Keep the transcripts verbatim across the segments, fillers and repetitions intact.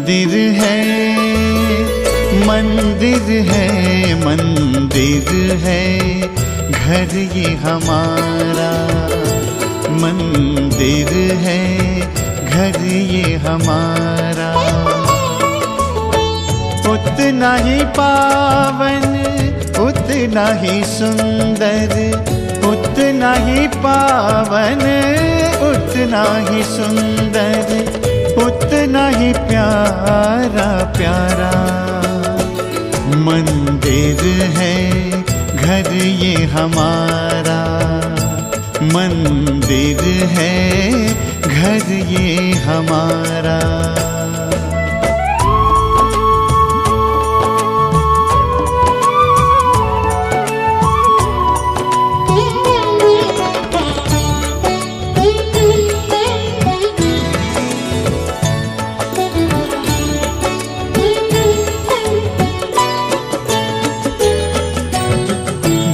मंदिर है, मंदिर है, मंदिर है, घर ये हमारा। मंदिर है, घर ये हमारा। उतना ही पावन, उतना ही सुंदर, उतना ही पावन, उतना ही सुंदर, उतना ही प्यारा प्यारा। मंदिर है, घर ये हमारा। मंदिर है, घर ये हमारा।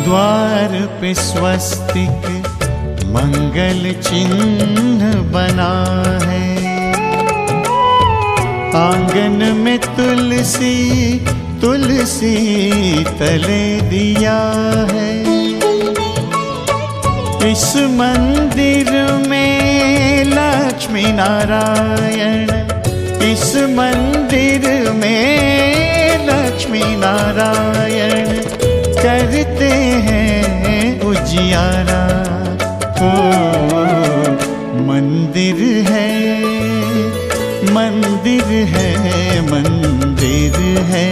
द्वार पे स्वस्तिक मंगल चिन्ह बना है, आंगन में तुलसी, तुलसी तले दिया है। इस मंदिर में लक्ष्मी नारायण, इस मंदिर में लक्ष्मी नारायण करते हैं उजियारा। ओ, मंदिर है, मंदिर है, मंदिर है।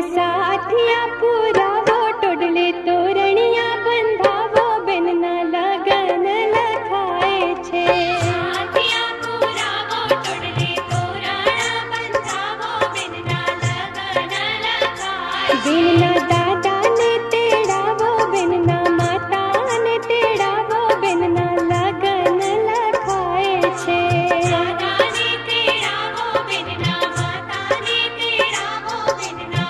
साथिया पूरा वो टोडले तोरणिया बंधा वो बिनना लगन लखाए छे। साथिया पूरा वो टोडले तोरणा बंधा वो बिनना लगन लखाए। बिनना दादा ने तेड़ा वो, बिनना माता ने तेड़ा वो, बिनना लगन लखाए छे। दादा ने तेड़ा वो, बिनना माता ने तेड़ा वो, बिनना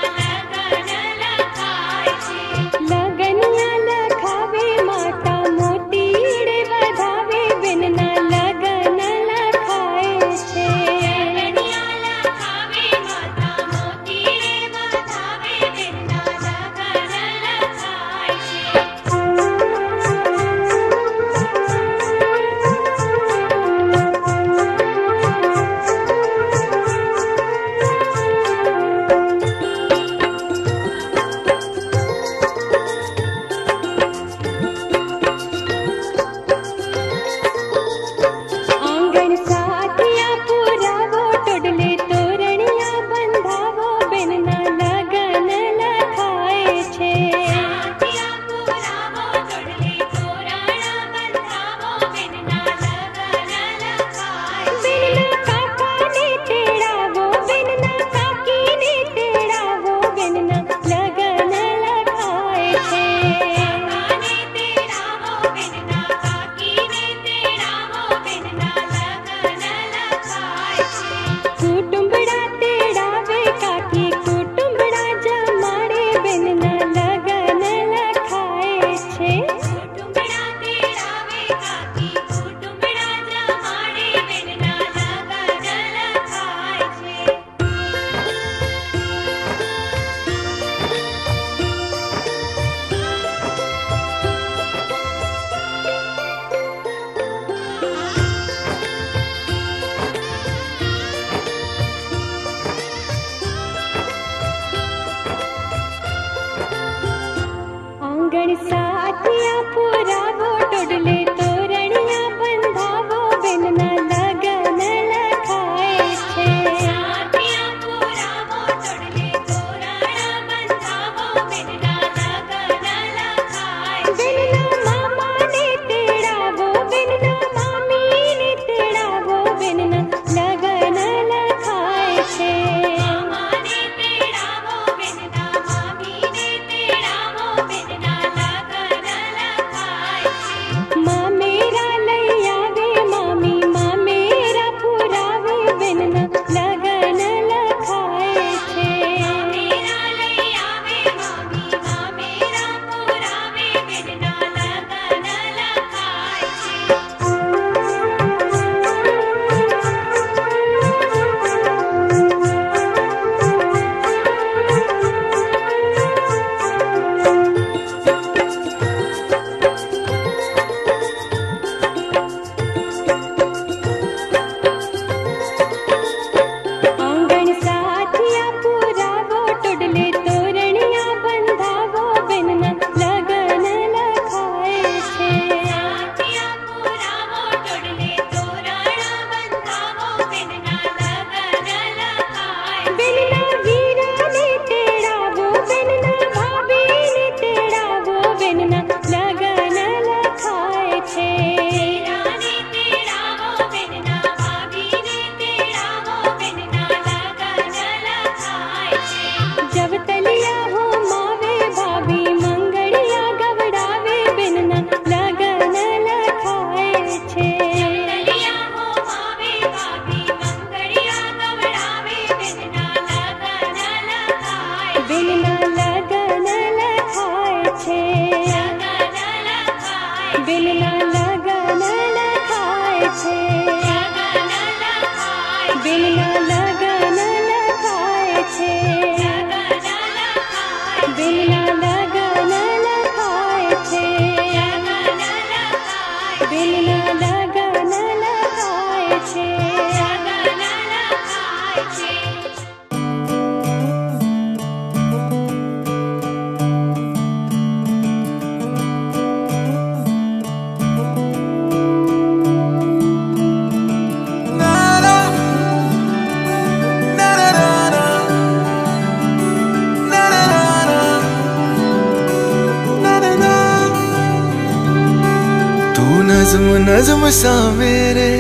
नज़्म सा मेरे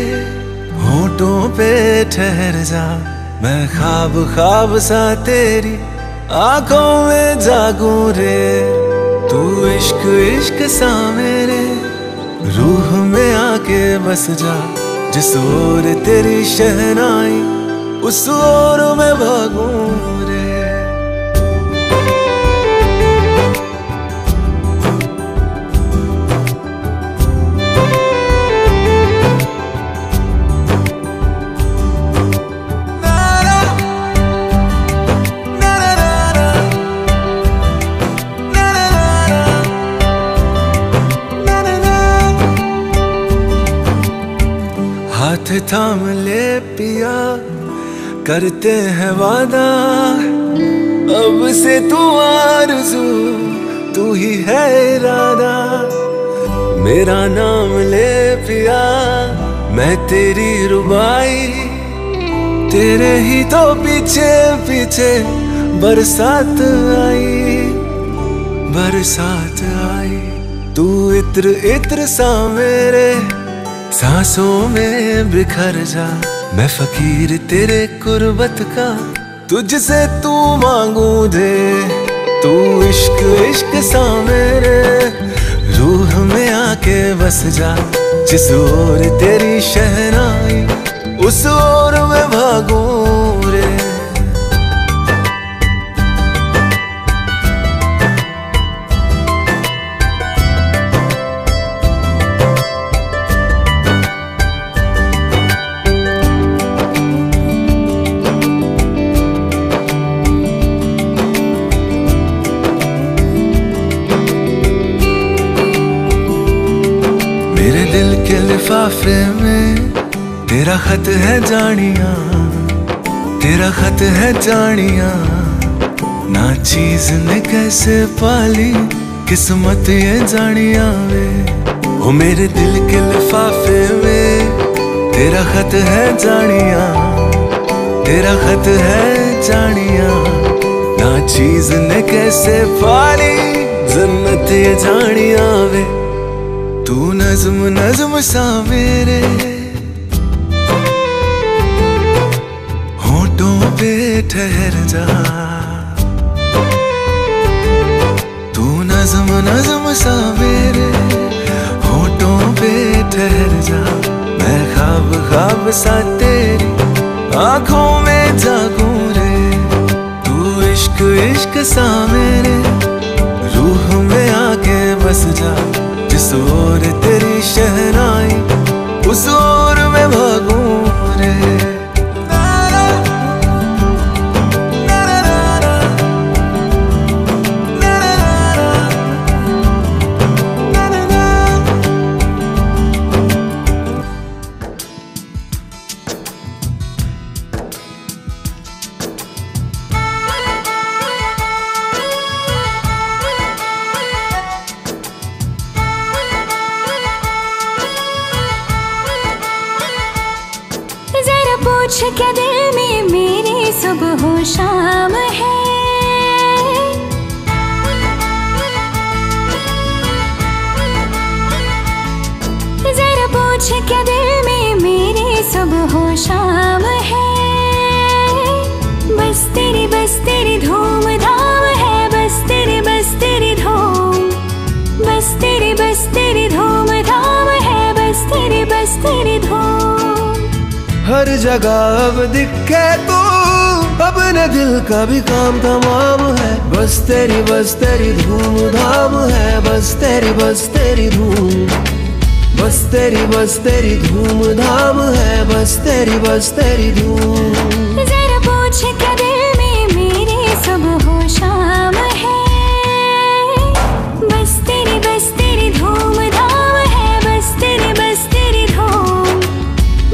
होठों पे ठहर जा, मैं ख्वाब ख्वाब सा तेरी आंखों में जागू रे। तू इश्क इश्क सा मेरे रूह में आके बस जा, जिस ओर तेरी शहनाई उस ओर मैं भागू रे। थाम ले पिया करते हैं वादा, अब से तू आरज़ू तू ही है इरादा। मेरा नाम ले पिया मैं तेरी रुबाई, तेरे ही तो पीछे पीछे बरसात आई बरसात आई। तू इत्र इत्र सा मेरे सांसों में बिखर जा, मैं फकीर तेरे कुर्बत का तुझसे तू मांगू दे। तू इश्क इश्क सा मेरे रूह में आके बस जा, जिस ओर तेरी शहनाई उस ओर मैं भागू रे। लिफाफे में तेरा खत है जानिया, तेरा खत है जानिया। ना चीज ने कैसे पाली किस्मत ये जानिया वे, वो मेरे दिल के लिफाफे में तेरा खत है जानिया, तेरा खत है जानिया। ना चीज ने कैसे पाली जन्नत ये जानिया वे। तू नज़्म नज़्म सा मेरे होठों पे ठहर जा, तू नज़्म नज़्म सा मेरे होठों पे ठहर जा, मैं ख्वाब ख्वाब सा तेरी आंखों में जागू रे। तू इश्क इश्क सा मेरे रूह में आके बस जा, जिस ओर तेरी शहनाई उस ओर मैं भागू रे। क्या दिल में मेरी सुबह हो शाम है, जरा पूछ क्या दिल में मेरी सुबह हो शाम है। बस तेरी बस तेरी धूम धाम है, बस तेरी बस तेरी धूम, बस तेरी बस तेरी धूम धाम है, बस तेरी बस तेरी धूम। हर जगह अब दिखे तू, अब न दिल का भी काम तमाम है। बस तेरी बस तेरी धूम धाम है, बस तेरी बस तेरी धूम। बस तेरी बस तेरी धूम धाम है, बस तेरी बस तेरी धूम। जरा पूछ के दिल में मेरे सब हो शाम है, बस तेरी बस तेरी धूम धाम है, बस तेरी बस तेरी धूम,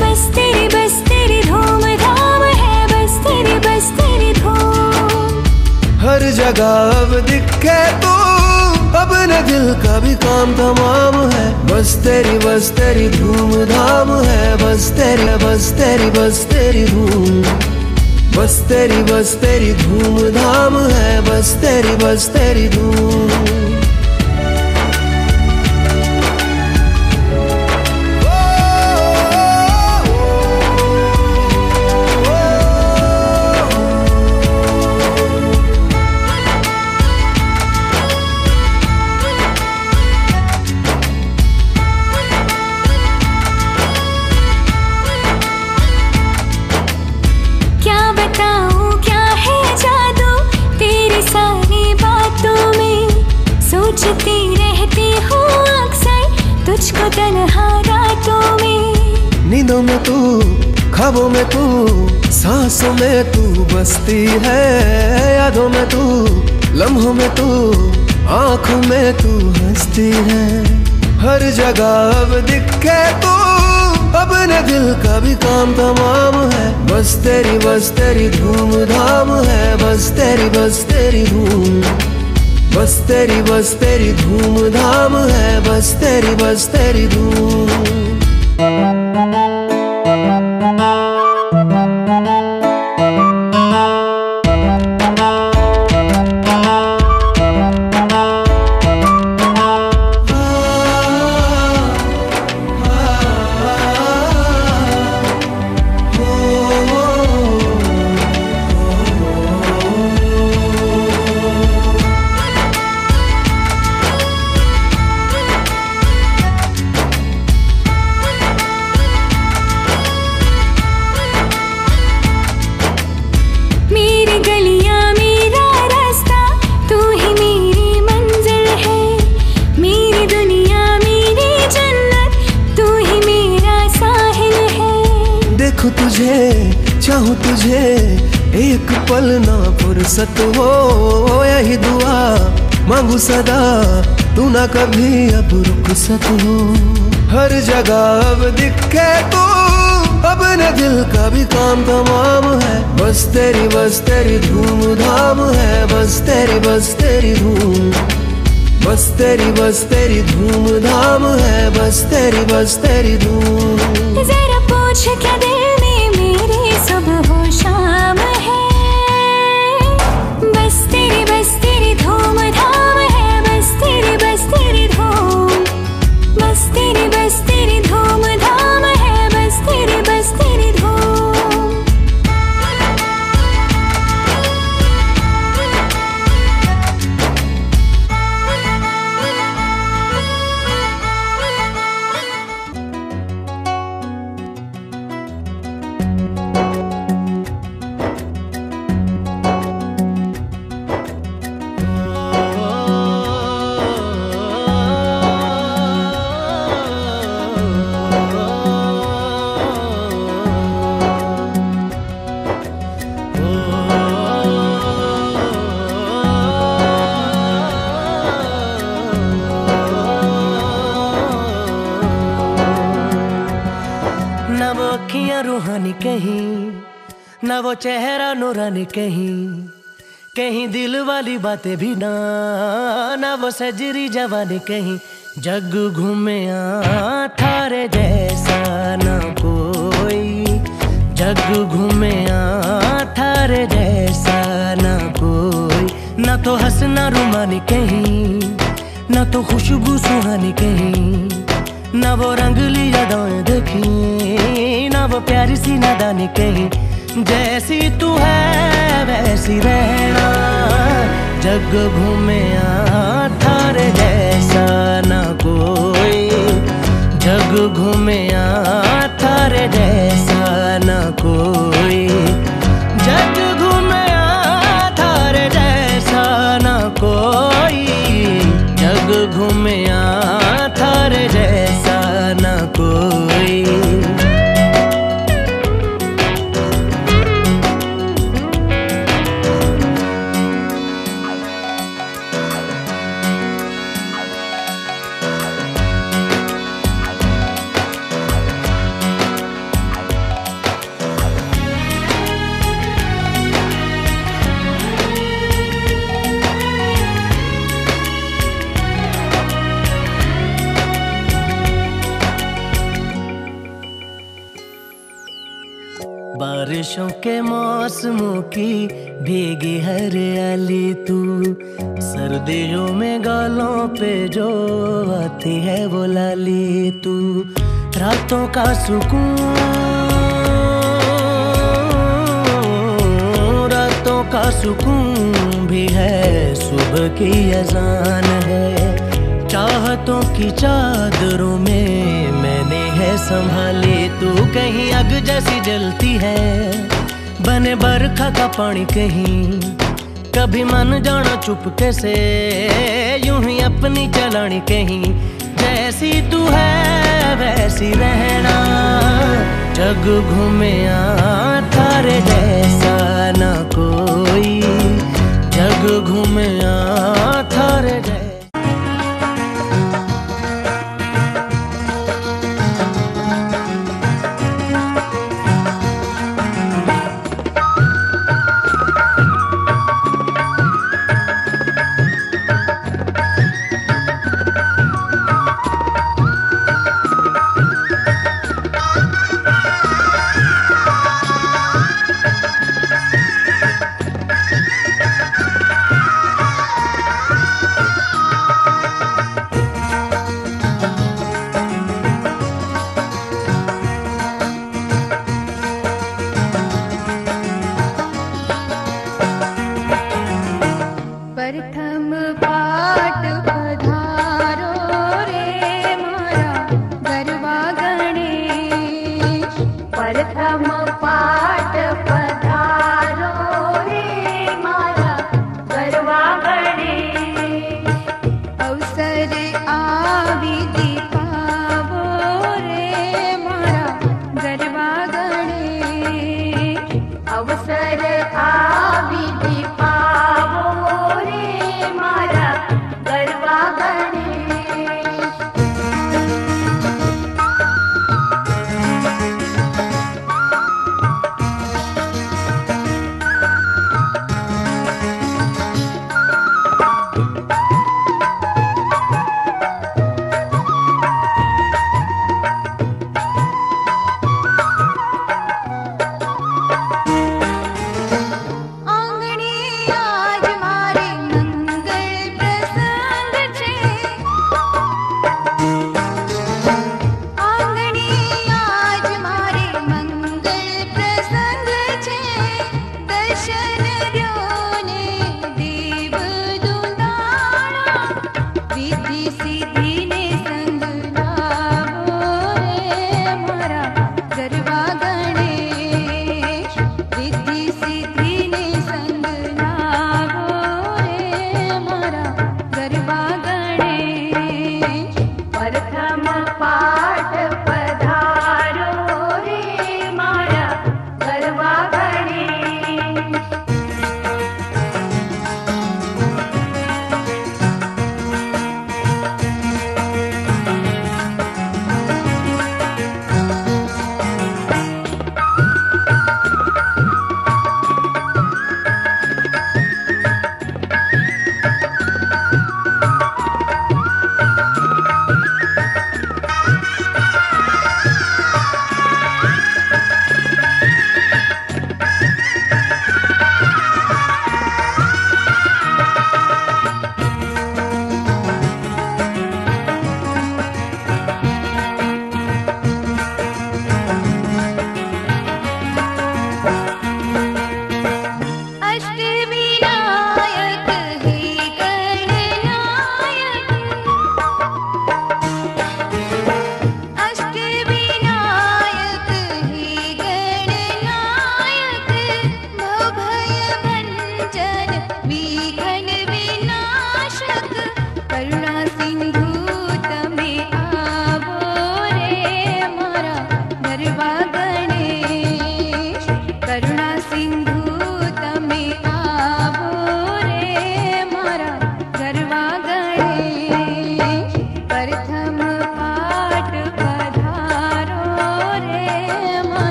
बस तेरी बस तेरी धूम धाम है, बस तेरी बस तेरी धूम। हर जगह अब दिखे तू, अब न दिल का भी काम तमाम है, बस तेरी बस तेरी धूम धाम है, बस तेरी बस तेरी बस तेरी धूम, बस तेरी बस तेरी धूम धाम है, बस तेरी बस तेरी धूम। सोचती रहती हूँ अक्सर तुझको तन्हा रातों में, नींदों में तू, ख्वाबों में तू, सांसों में तू बसती है, यादों में तू, लम्हों में तू, आँखों में तू हंसती है। हर जगह अब दिखे तू, अब न दिल का भी काम तमाम है, बस तेरी बस तेरी धूम धाम है, बस तेरी बस तेरी धूम, बस तेरी बस तेरी धूम धाम है, बस तेरी बस तेरी धूम। चाहूं तुझे एक पल ना फुर्सत हो, यही दुआ मांगू सदा तू ना कभी अब रुखसत हो। हर जगह अब दिखे तू, अब न दिल का भी काम तमाम है, बस तेरी बस तेरी धूम धाम है, बस तेरी बस तेरी धूम, बस तेरी बस तेरी धूम धाम है, बस तेरी बस तेरी धूम। जरा पूछ क्या दिल में मेरे सब हो शाम है, बस तेरी बस तेरी धूम धाम है, बस तेरी बस तेरी धूम, बस तेरी बस तेरी धूम धाम है, बस तेरी बस तेरी धूम। ना वो चेहरा नूरानी कहीं, कहीं दिल वाली बातें भी ना, ना वो सजरी जवानी कहीं, जग घूमया थारे जैसा ना कोई, जग घूमया थारे जैसा ना कोई। ना तो हंसना रुमानी कहीं, ना तो खुशबू सुहानी कहीं, ना वो रंगली यादें देखी, ना वो प्यारी सी नादानी कहीं। जैसी तू है वैसी रहना, जग घूमे थारे जैसा ना कोई, जग घूमे थारे जैसा ना कोई, जग घूमे थारे जैसा ना कोई, जग घूमे थारे जैसा। बारिशों के मौसमों की भीगी हरियाली तू, सर्दियों में गालों पे जो आती है वो लाली तू, रातों का सुकून, रातों का सुकून भी है, सुबह की अजान है, चाहतों की चादरों में मैंने है संभाली तू। कहीं आग जैसी जलती है, बने बरखा का पानी, कहीं कभी मन जाना चुपके से यूं ही अपनी चलानी, कहीं जैसी तू है वैसी रहना, जग घूमे थारे जैसा ना कोई, जग घूमे थारे जैसा।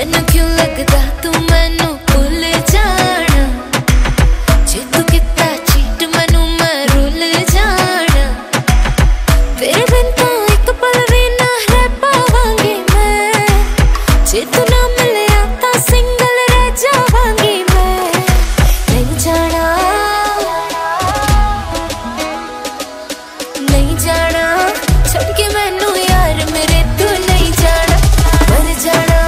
मैनू क्यों लगता तू मैनू भुल जाना, जे तू किता चीट मैनू मैं रुल जाना। तेरे बिन तो एक पल भी ना रह पावांगी मैं, जे तू ना मिले आता सिंगल रह जावांगी मैं। नहीं जाना, नहीं जाना, छोड़ के मैनू यार मेरे तू नहीं जाना। मर जाना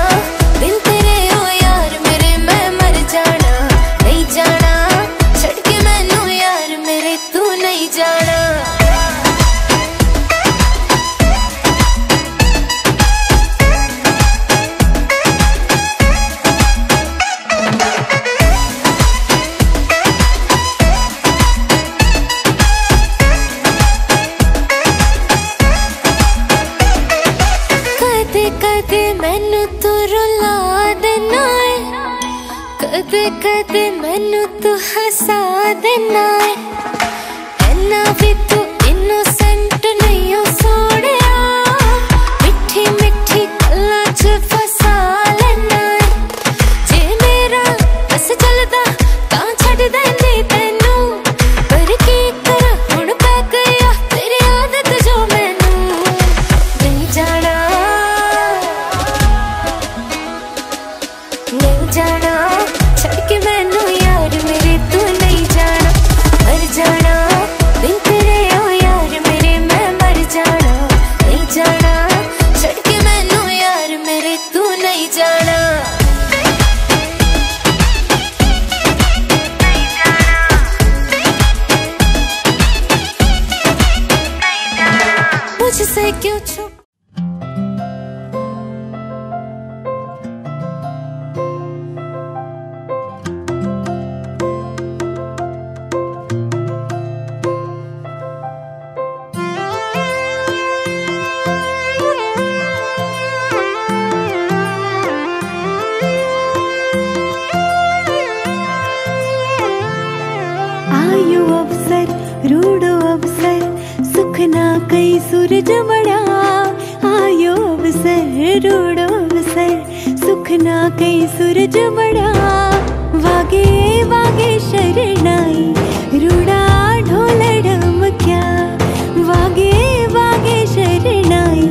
कदे मैनू तू रुला देना है, कदे कदे मैनू तू हसा देना है। इन्ना भी तू इनोसेंट नहीं हो सोड़े, मिठी मिठी गल्लां च फसा लेना है। जे मेरा बस चलदा तां छड्ड देंदी तैनू, पर की करां हुण पै गया तेरी आदत जो मैनू। नहीं जाना, नहीं जाना, छड़ के मैनू यार मेरे तू नहीं जाना। मर जाना बिन तेरे ओ यार मेरे मैं मर जाना। नहीं जाना, छड़ के मैनू यार मेरे तू नहीं जाना। मुझसे क्यों छुप रूडो अवसर सुखना कई सूरज बड़ा। आयो अवसर रूडो अवसर सुखना कई सूरज बड़ा। वागे वागे शरणाई रूड़ा ढोल ढमक्या। वागे वागे शरणाई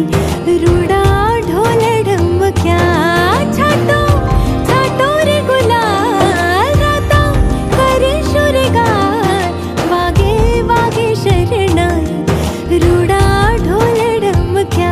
रूड़ा ढोल ढमक्या। छाटो छाटो रे गुलाल रातों करे शुरगा। रूड़ा ढोल ढमक्या।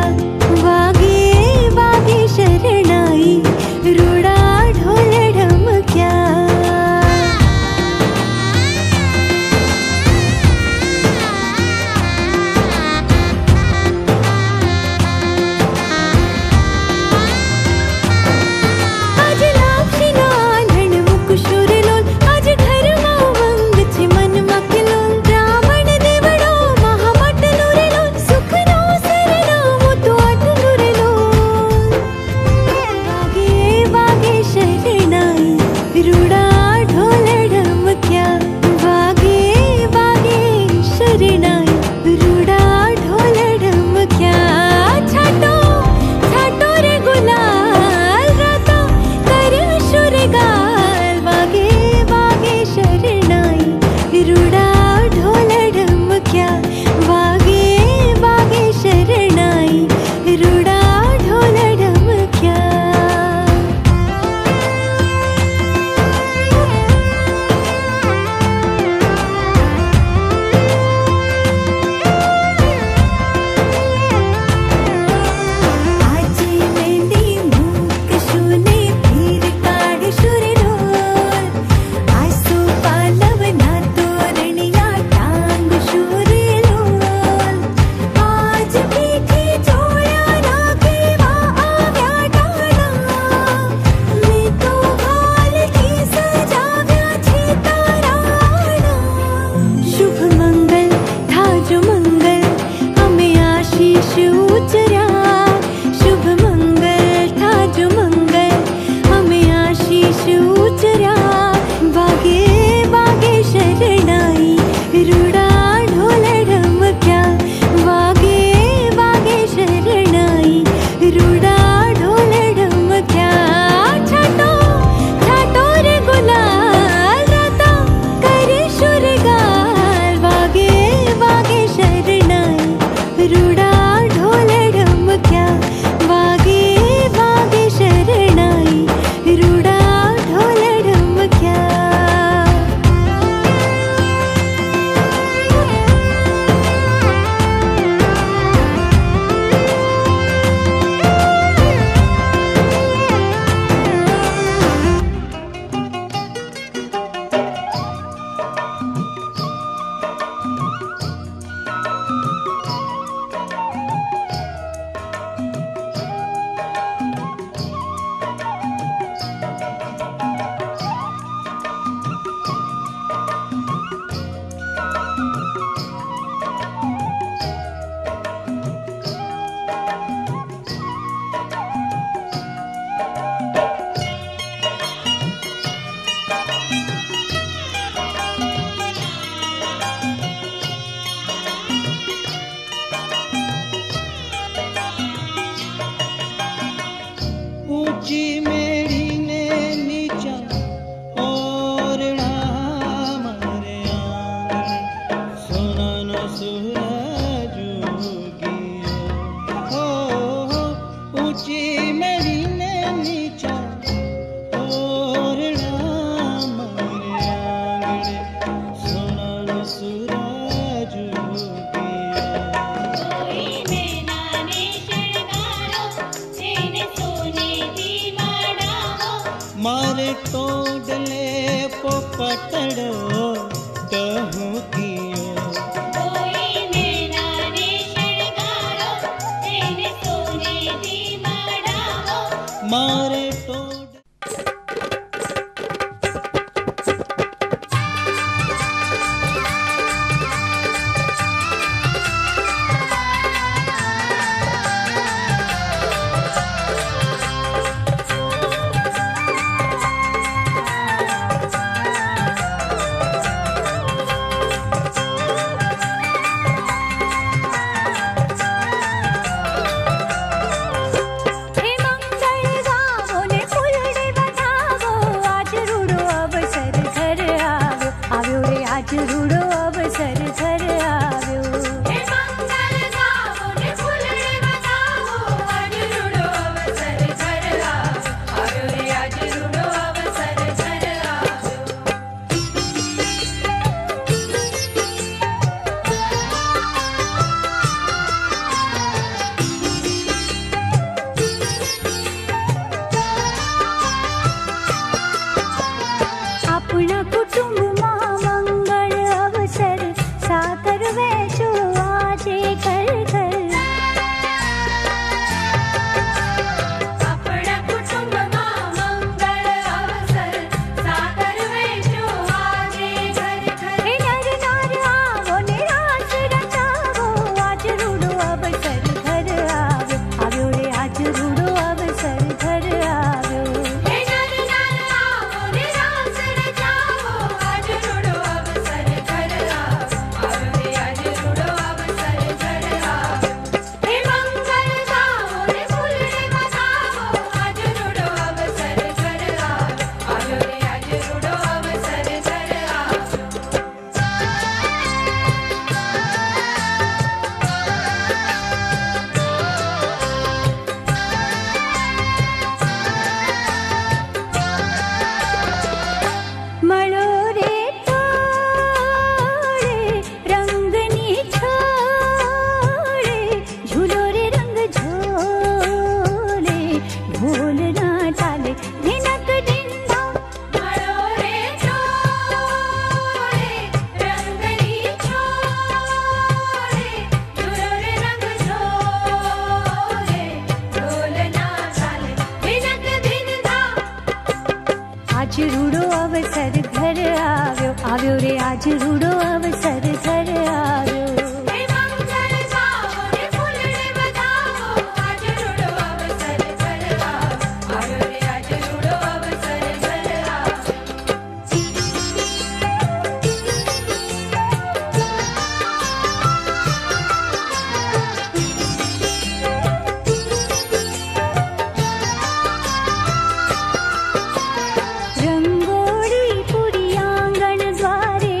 रंगोली पूरी आंगन द्वारे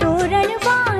तोरण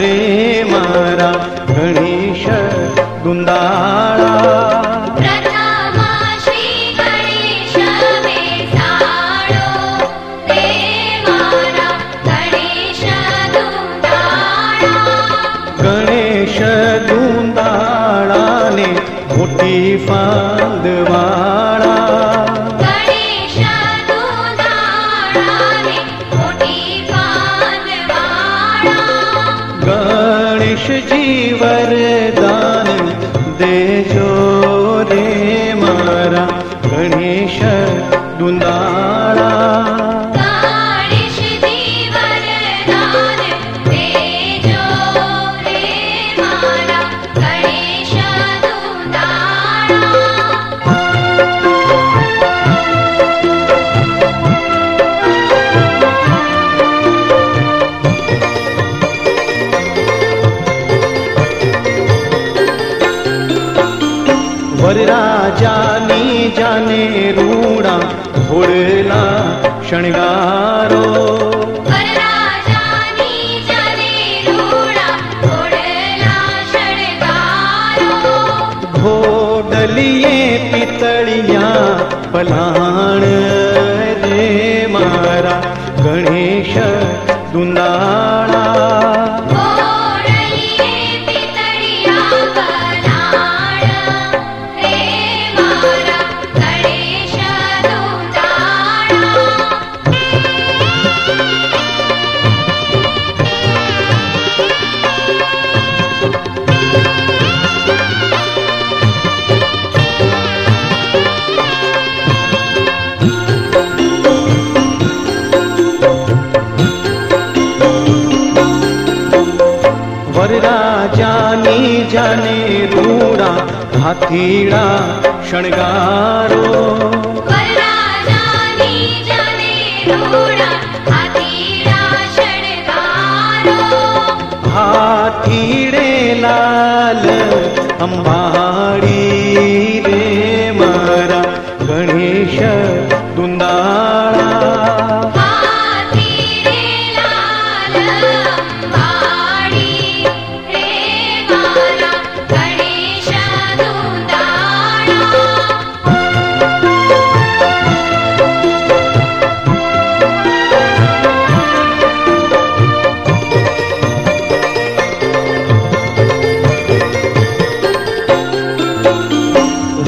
रे मारा गणेश गुंदाळा प्रथमा श्री गणेश बेसाळो रे मारा गणेश गुंदाळा गणेश गुंदाळाने मोठी फांदवाळा वरदान देजो रे मारा गणेश गुंदाळा गणेश जी वरदान देजो रे मारा गणेश गुंदाळा वरराजानी जाने रूड़ा घोड़ला शणगारो वरराजानी जाने रूड़ा घोड़ला शणगारो घोडलिए पितलिया पलाण रे मारा गणेश गुंदाळा वरराजानी जाने रूड़ा हाथीड़ा शणगारो वरराजानी जाने रूड़ा हाथीड़ा शणगारो हाथीड़े लाल अंबाड़ी रे मारा गणेश गुंदाळा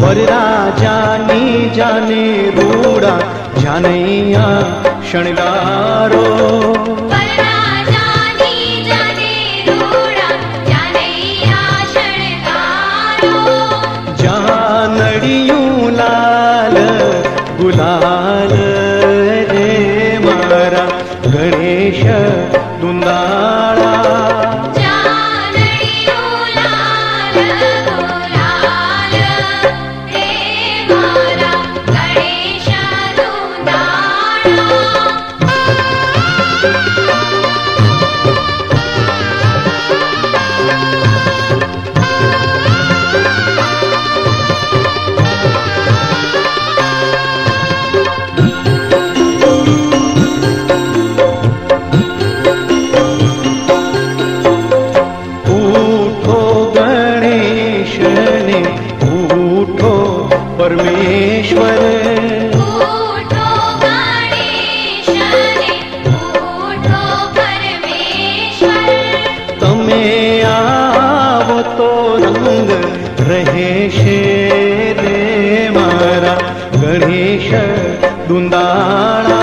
वरराजानी जाने रूड़ा जानैया शणगारो वरराजानी जाने रूड़ा जानैया शणगारो जानड़ियूं लाल गुलाल रे मारा गणेश गुंदाळा परमेश्वर उठो गणेश रे उठो परमेश्वर तमे आवो तो रंग रहेशे रे मारा गणेश गुंदाळा।